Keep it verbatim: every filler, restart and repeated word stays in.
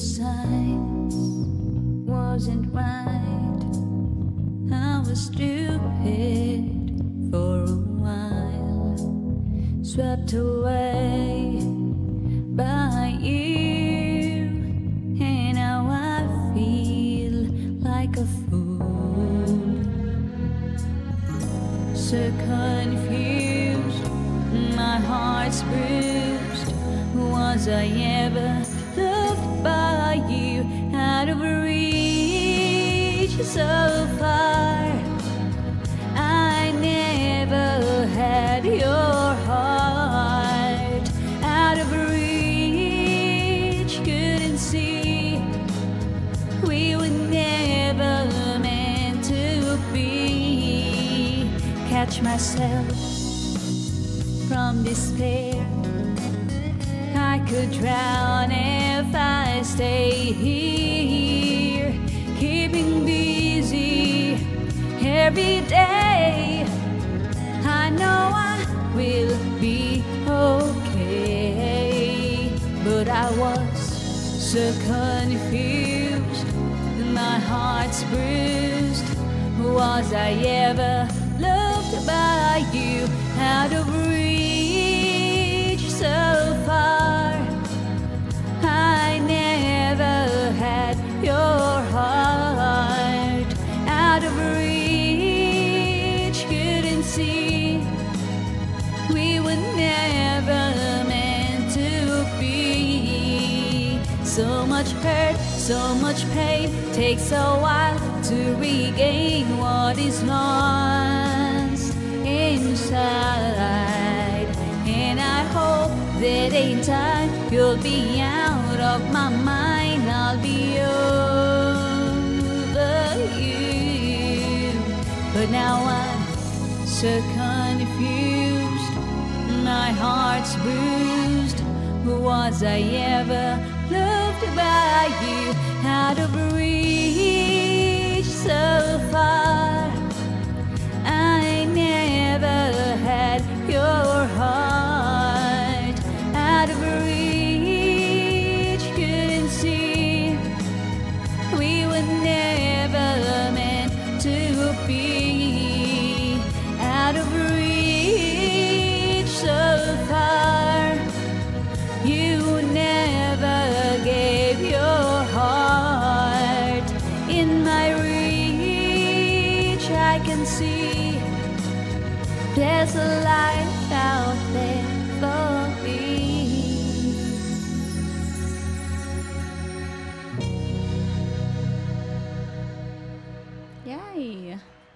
signs wasn't right. I was stupid for a while, swept away by you, and now I feel like a fool, so confused, my heart's bruised. Was I ever loved by you? Out of reach, so far. I never had your heart. Out of reach, couldn't see. We were never meant to be. Catch myself from despair. I could drown if I stay here, keeping busy every day. I know I will be okay, but I was so confused, my heart's bruised. Was I ever loved by you? Out of reach, so far. So much hurt, so much pain, takes a while to regain what is lost inside. And I hope that in time you'll be out of my mind. I'll be over you. But now I'm so confused, my heart's bruised. Was I ever loved by you? Out of reach, so far. I never had your heart. Out of reach, couldn't see. We were never meant to be. Out of reach, so far. You gave your heart. In my reach, I can see there's a life out there for me. Yay!